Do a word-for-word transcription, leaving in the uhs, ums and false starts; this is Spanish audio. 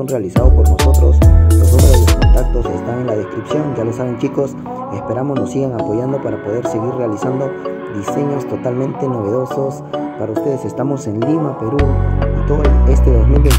son realizados por nosotros. Los otros contactos están en la descripción, ya lo saben chicos. Esperamos nos sigan apoyando para poder seguir realizando diseños totalmente novedosos para ustedes. Estamos en Lima, Perú, y todo este dos mil veintiuno